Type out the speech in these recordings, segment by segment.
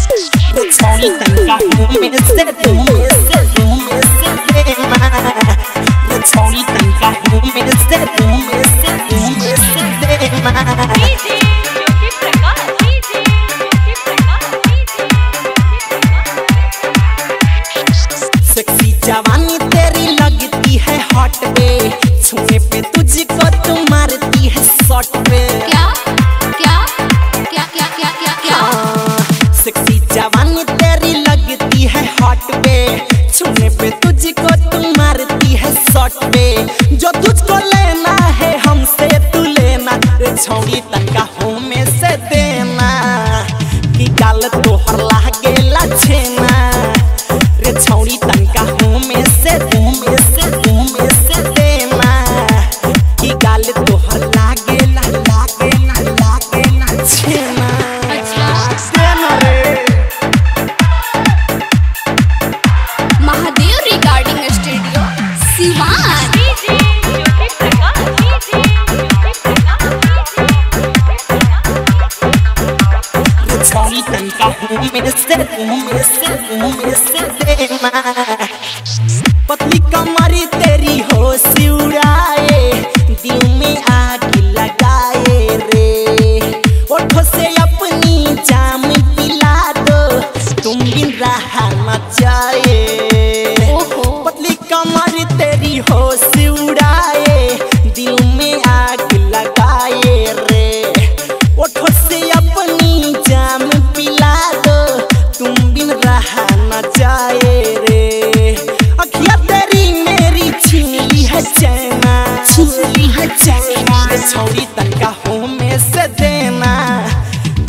Sexy जवानी तेरी लगती है हॉट पे, छूने पे तुझको तू मारती है शॉट पे। क्या क्या क्या क्या क्या क्या क्या सेक्सी जवानी तेरी लगती है हॉट पे, छूने पे तुझको तू मारती है शॉट पे। जो तुझको लेना है हमसे तू लेना, छौड़ी तनका हो में से देना की गाल तोहर लागेला छेना। छौड़ी तनका मुँह में से देना की गाल तोहर लागेला लागेला छेना। देना रे महादेव रिकॉर्डिंग स्टूडियो सीवान। छौड़ी तनका मुँह में से देना। पतली कमरी तेरी होश उड़ाए, दिल में आग लगाए रे। ओठों से अपनी जाम पिला दो, तुम बिन रहा न जाए। पतली कमरी तेरी होश उड़ाए, दिल में आग लगाए रे। ओठों से अपनी जाम पिला दो, तुम बिन रहा न जाए रे। अखियाँ तेरी मेरी छीन ली है चैना। छौड़ी तनका हो में से देना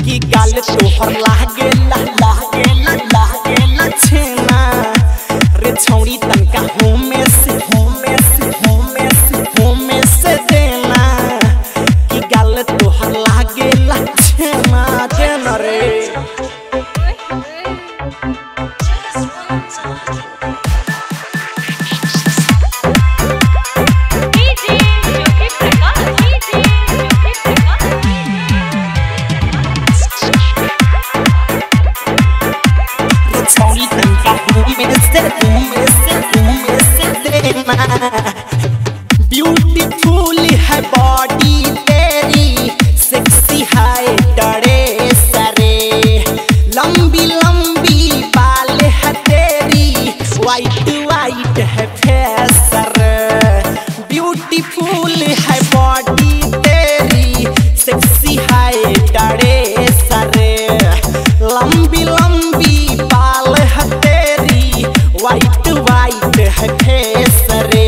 कि गाल तोहर लागेला छेना। रे छौड़ी तनका हो में से देना कि गाल तोहर लागेला छेना। देना रे ब्यूटीफुल है बॉडी तेरी, सेक्सी है डरे सरे। लंबी बाल है तेरी, वाइट है फेसर। ब्यूटीफुल है बॉडी तेरी, सेक्सी है डरे सरे। लंबी बाल है तेरी, वाइट है फेसरे।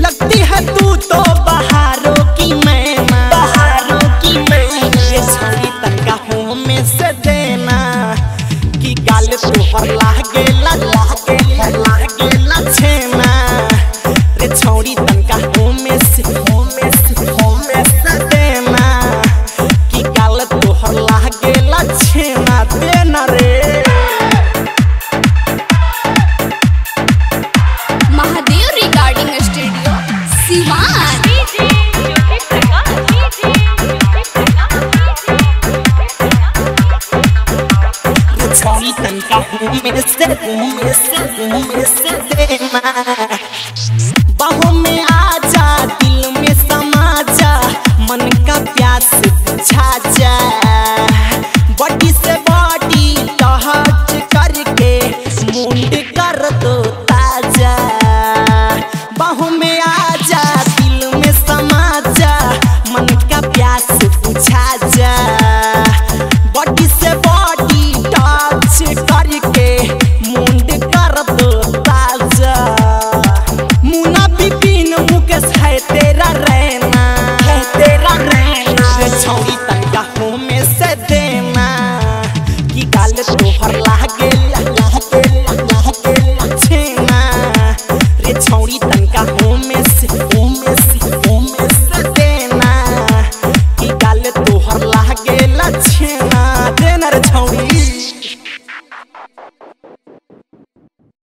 लगती है तू तो बहारों की मैना। छौड़ी तनका हो में से देना कि गाल तोहर लागेला छेना। रे छौड़ी तनका हो में से देना कि गाल तोहर लागेला छेना। देना रे छौड़ी तनका मुँह में से देना। बाहों में आजा, दिल में समा जा, मन का प्यास बुझा जा। बॉडी से बॉडी टच करके मुंड कर दो ताजा। बाहों में आजा, दिल में समा जा, मन का प्यास बुझा जा। बॉडी से बॉडी करके मुंड कर दो ताजा। मुना बिपिन मुकेश है तेरा रहना। छौड़ी तनका हो में से देना कि गाल तोहर लागेला छेना। रे छौड़ी तनका हो में से